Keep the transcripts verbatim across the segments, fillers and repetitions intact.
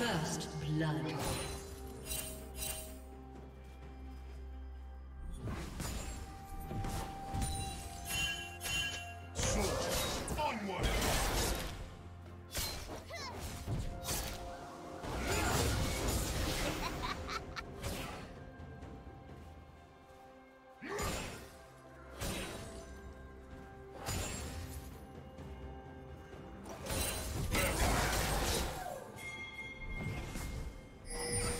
First blood. All right.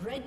Red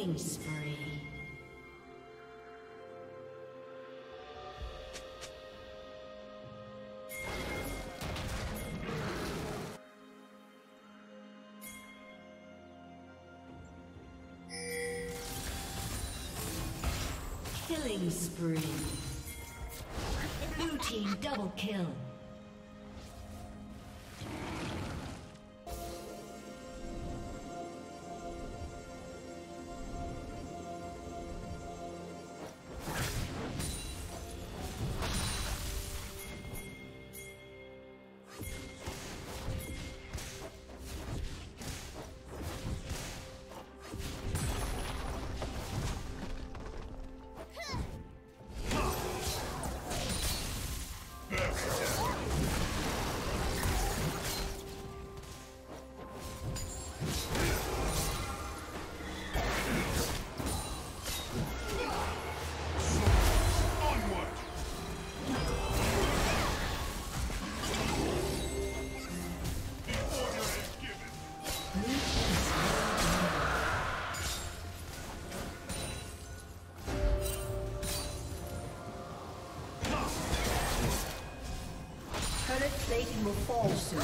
Killing spree. Killing spree. Blue team double kill. Satan will fall soon.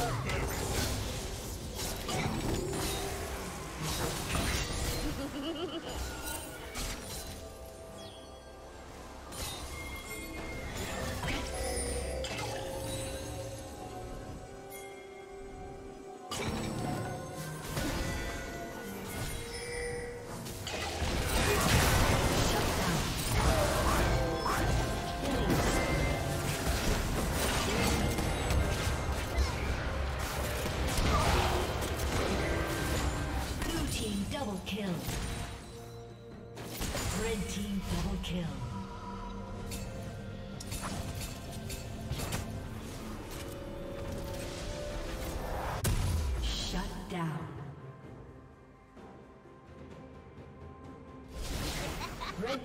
Kill. Red team double kill. Red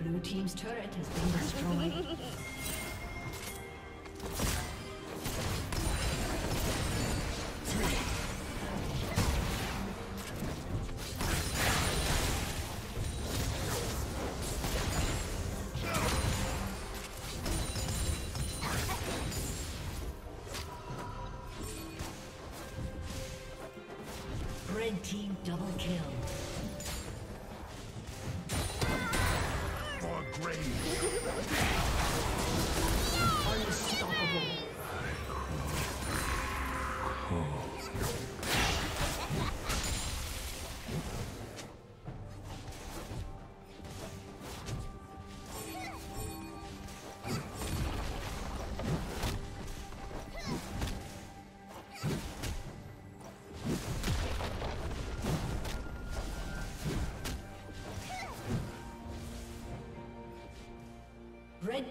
Blue team's turret has been destroyed. Red team double kill. Red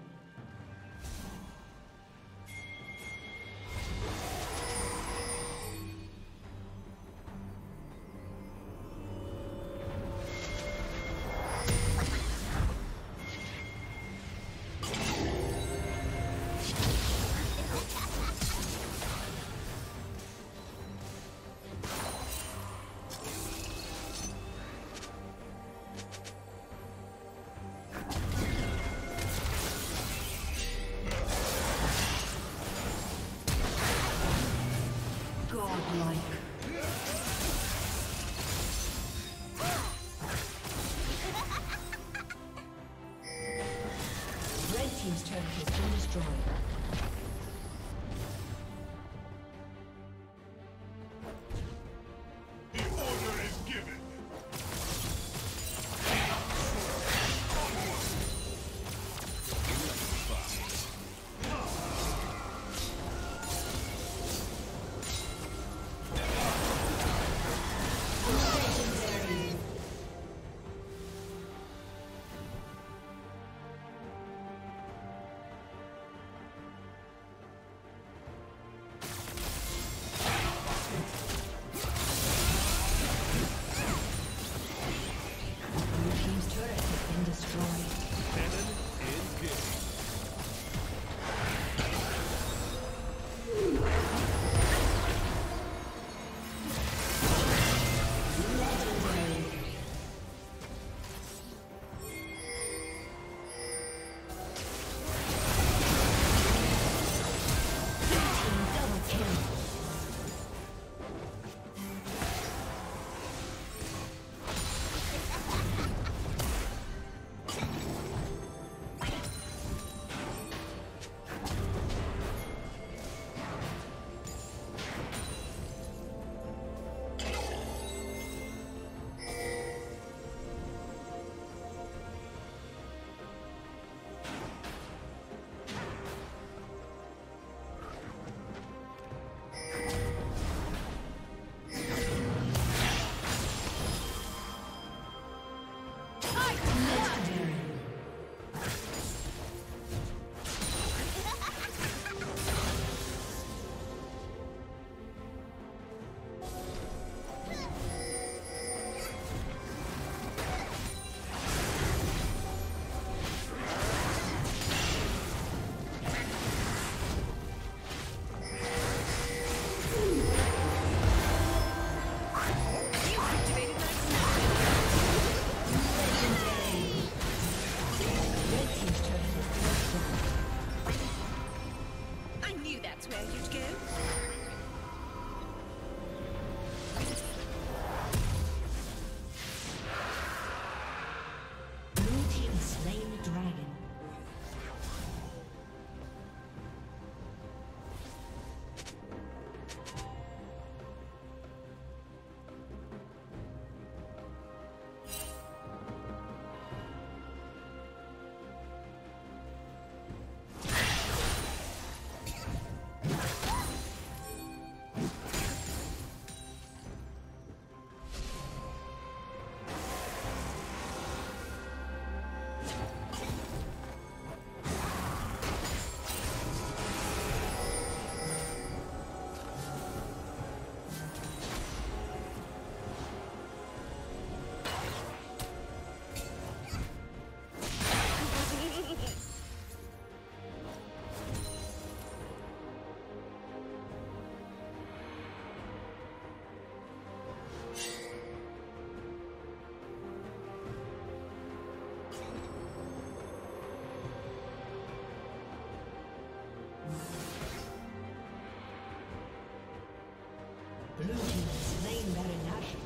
Blue team slain Baron Nashor.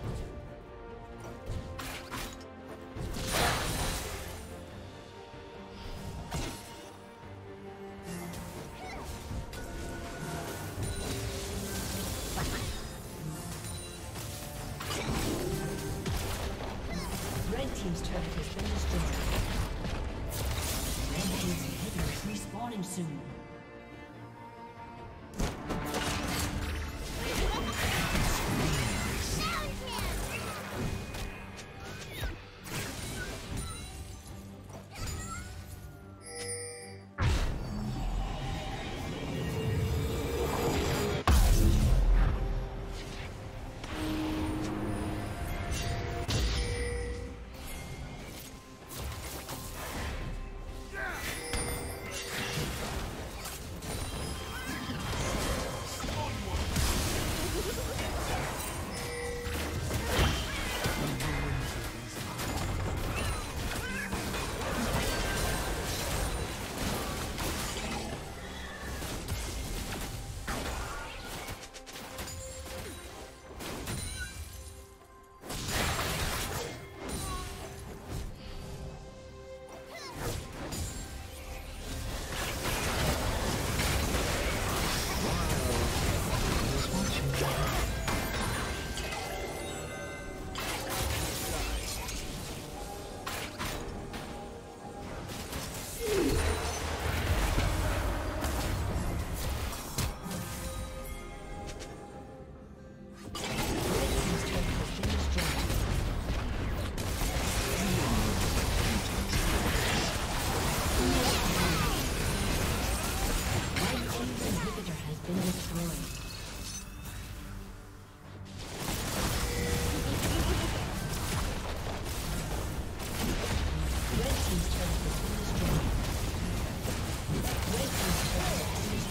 Red team's turret has been destroyed. Red team's inhibitor is respawning soon.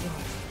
destroyed.